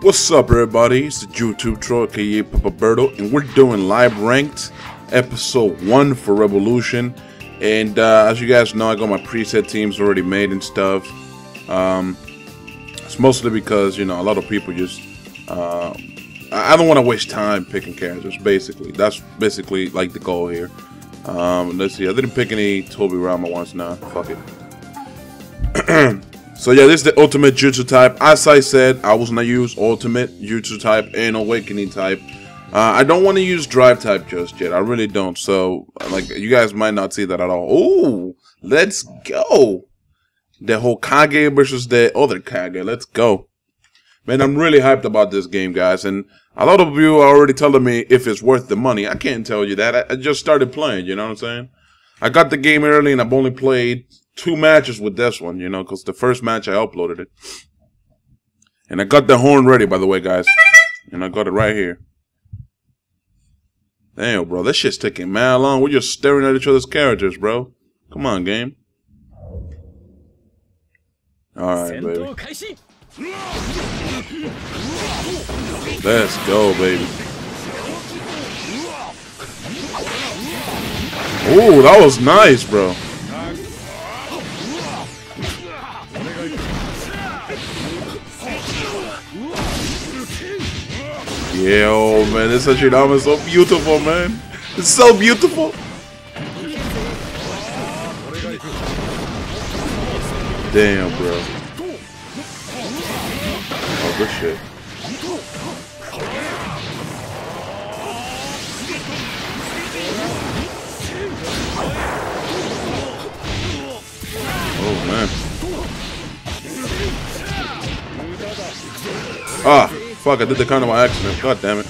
What's up, everybody? It's the JewTube Troll, aka Papa Berto, and we're doing live ranked episode 1 for Revolution. And as you guys know, I got my preset teams already made and stuff. It's mostly because, you know, a lot of people just I don't want to waste time picking characters. Basically, that's basically like the goal here. Let's see. I didn't pick any Tobirama once now. Fuck it. So yeah, this is the ultimate jutsu type. As I said, I was gonna use ultimate jutsu type and awakening type. I don't want to use drive type just yet. I really don't. So like, you guys might not see that at all. Oh, let's go! The whole Kage versus the other Kage. Let's go, man! I'm really hyped about this game, guys. And a lot of you are already telling me if it's worth the money. I can't tell you that. I just started playing. You know what I'm saying? I got the game early, and I've only played 2 matches with this one, you know, because the first match I uploaded it. And I got the horn ready, by the way, guys. And I got it right here. Damn, bro, this shit's taking mad long. We're just staring at each other's characters, bro. Come on, game. Alright, baby. Let's go, baby. Ooh, that was nice, bro. Yeah, oh man, this Hachidama is so beautiful, man. It's so beautiful. Damn, bro. Oh, good shit. Oh man. Ah. Fuck, I did the kind of my accident. God damn it.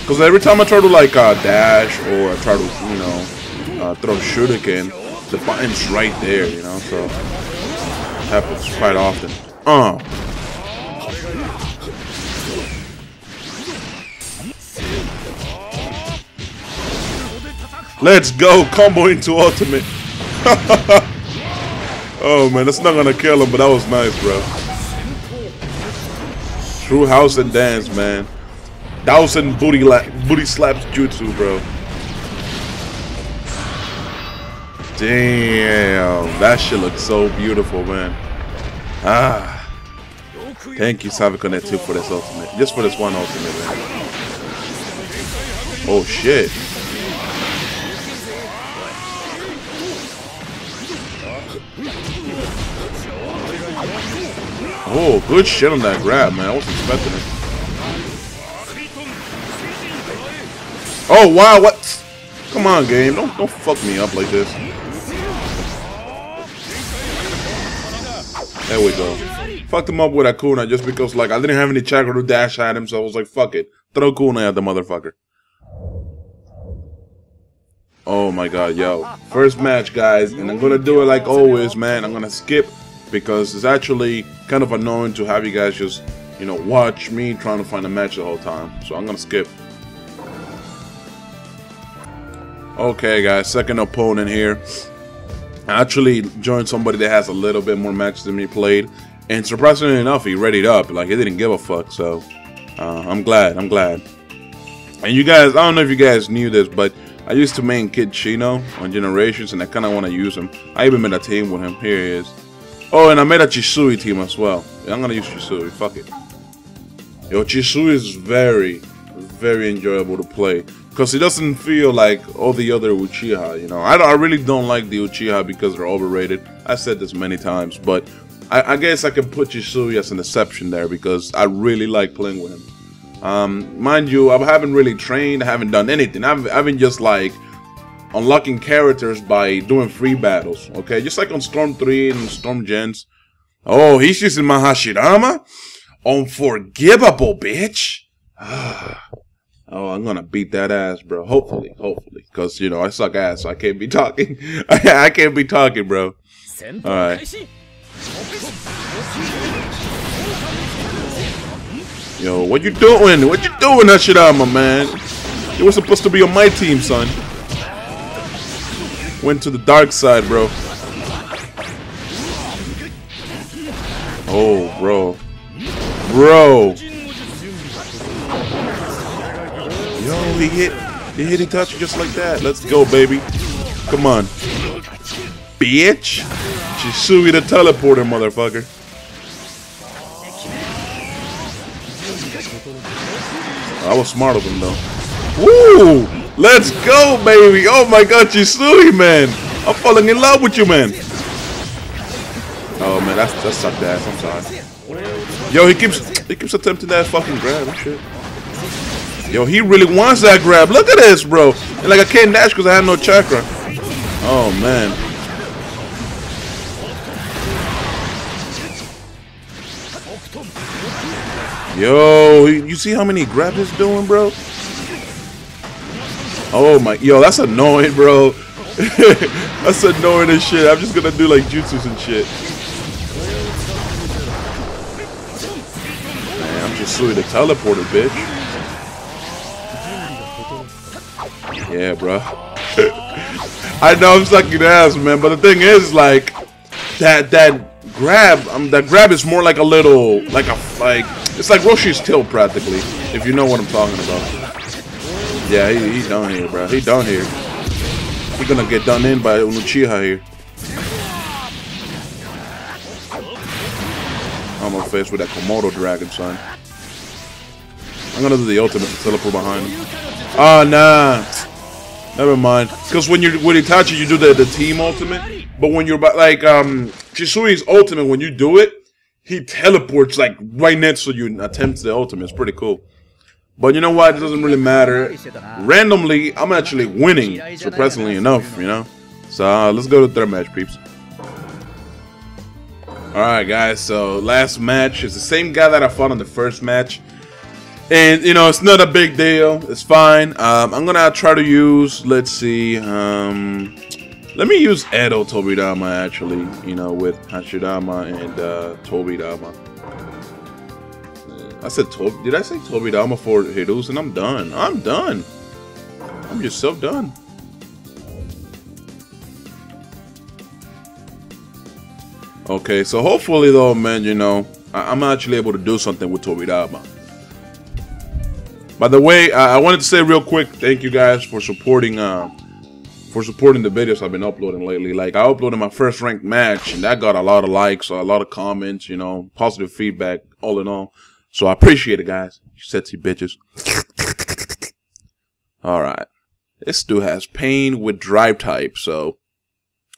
Because every time I try to, like, dash or I try to, you know, throw shuriken, the button's right there, you know, so it happens quite often. Let's go! Combo into ultimate! Oh, man, that's not gonna kill him, but that was nice, bro. True house and dance, man. 1000 booty slaps jutsu, bro. Damn, that shit looks so beautiful, man. Ah, thank you, Savikonet2, for this ultimate. Just for this one ultimate, man. Oh shit. Oh, good shit on that grab, man. I wasn't expecting it. Oh wow, what? Come on, game. Don't fuck me up like this. There we go. Fucked him up with a kunai just because, like, I didn't have any chakra to dash at him, so I was like, fuck it. Throw kunai at the motherfucker. Oh my god, yo. First match, guys, and I'm gonna do it like always, man. I'm gonna skip, because it's actually kind of annoying to have you guys just, you know, watch me trying to find a match the whole time. So I'm gonna skip. Okay, guys, second opponent here. I actually joined somebody that has a little bit more matches than me played, and surprisingly enough, he readied up. Like, he didn't give a fuck. So I'm glad. I'm glad. And you guys, I don't know if you guys knew this, but I used to main Kid Chino on Generations, and I kind of want to use him. I even made a team with him. Here he is. Oh, and I made a Shisui team as well. Yeah, I'm gonna use Shisui, fuck it. Yo, Shisui is very, very enjoyable to play, because it doesn't feel like all the other Uchiha, you know. I really don't like the Uchiha because they're overrated. I said this many times, but I guess I can put Shisui as an exception there because I really like playing with him. Mind you, I haven't really trained, I haven't done anything. I've been just like unlocking characters by doing free battles, okay? Just like on Storm 3 and Storm Gens. Oh, he's using my Hashirama? Unforgivable, bitch! Oh, I'm gonna beat that ass, bro. Hopefully, hopefully. Because, you know, I suck ass, so I can't be talking. I can't be talking, bro. Alright. Yo, what you doing? What you doing, Hashirama, man? You were supposed to be on my team, son. Went to the dark side, bro. Oh, bro. Bro. Yo, he hit Itachi just like that. Let's go, baby. Come on. Bitch. Shisui the teleporter, motherfucker. I was smart of him, though. Woo! Let's go, baby! Oh my god, Shisui, man! I'm falling in love with you, man! Oh, man, that sucked ass. I'm sorry. Yo, he keeps attempting that fucking grab and shit. Yo, he really wants that grab. Look at this, bro! And, like, I can't dash because I have no chakra. Oh, man. Yo, you see how many grabs he's doing, bro? Oh my, yo, that's annoying, bro. That's annoying as shit. I'm just gonna do like jutsus and shit. Man, I'm just suing the teleporter, bitch. Yeah, bro. I know I'm sucking ass, man, but the thing is, like, that grab is more like a little, like it's like Roshi's tail practically, if you know what I'm talking about. Yeah, he's down here, bro. He down here. We're gonna get done in by Uchiha here. I'm gonna face with that Komodo dragon, son. I'm gonna do the ultimate to teleport behind him. Ah, oh, nah. Never mind. Because when you're with Itachi, you do the team ultimate. But when you're like Shisui's ultimate, when you do it, he teleports like right next to you and attempts the ultimate. It's pretty cool. But you know what? It doesn't really matter. Randomly, I'm actually winning, surprisingly enough, you know? So let's go to the third match, peeps. Alright, guys. So last match is the same guy that I fought on the first match. And, you know, it's not a big deal. It's fine. I'm going to try to use, let's see. Let me use Edo Tobirama, actually, you know, with Hashirama and Tobirama. I said did I say Tobirama for Hiruzen? And I'm done. I'm done. I'm just so done. Okay, so hopefully, though, man, you know, I'm actually able to do something with Tobirama. By the way, I wanted to say real quick, thank you guys for supporting... For supporting the videos I've been uploading lately. Like, I uploaded my first ranked match, and that got a lot of likes, a lot of comments, you know, positive feedback, all in all. So I appreciate it, guys. You sexy bitches. Alright. This dude has Pain with Drive type, so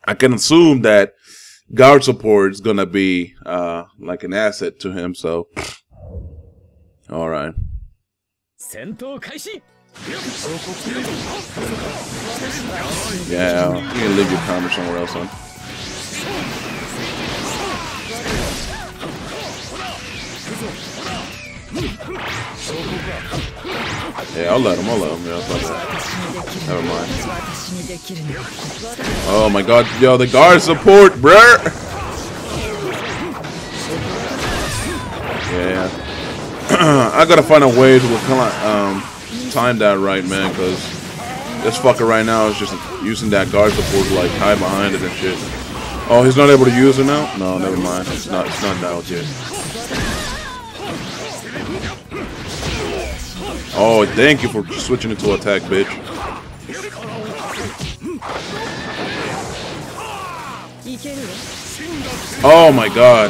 I can assume that guard support is gonna be, like an asset to him, so. Alright. Yeah, you can leave your timer somewhere else, son. Yeah, I'll let him, yeah, never mind. Oh my god, yo, the guard support, bruh! Yeah. I gotta find a way to time that right, man, because this fucker right now is just using that guard support to like hide behind it and shit. Oh, he's not able to use it now? No, never mind. It's not dialed yet. Oh, thank you for switching it to attack, bitch. Oh my god.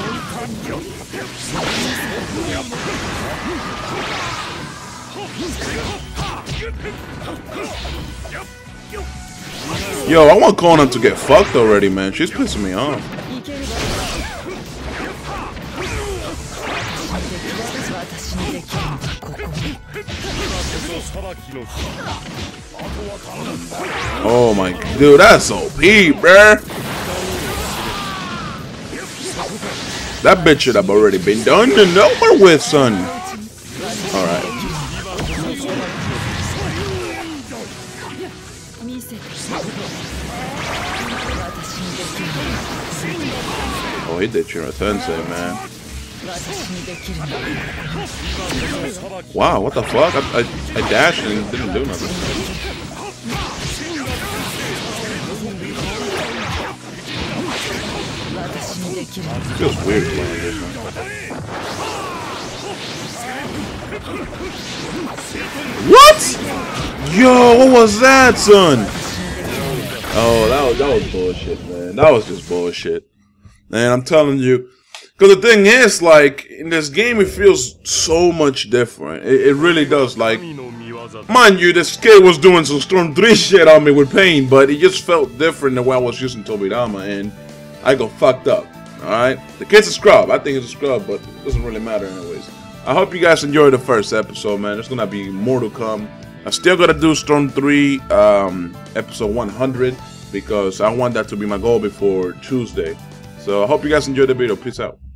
Yo, I want Conan to get fucked already, man. She's pissing me off. Oh my dude, that's OP, bruh. That bitch should have already been done and over with, son. Alright. Oh, he did Chirotensei, man. Wow, what the fuck? I dashed and didn't do nothing. Feels weird playing this, man. What? Yo, what was that, son? Oh, that was bullshit, man. That was just bullshit. Man, I'm telling you. Because the thing is, like, in this game, it feels so much different. It really does. Like, mind you, this kid was doing some Storm 3 shit on me with Pain, but it just felt different than when I was using Tobirama, and I got fucked up. Alright? The kid's a scrub. I think it's a scrub, but it doesn't really matter anyways. I hope you guys enjoyed the first episode, man. There's gonna be more to come. I still gotta do Storm 3 episode 100 because I want that to be my goal before Tuesday. So I hope you guys enjoyed the video. Peace out.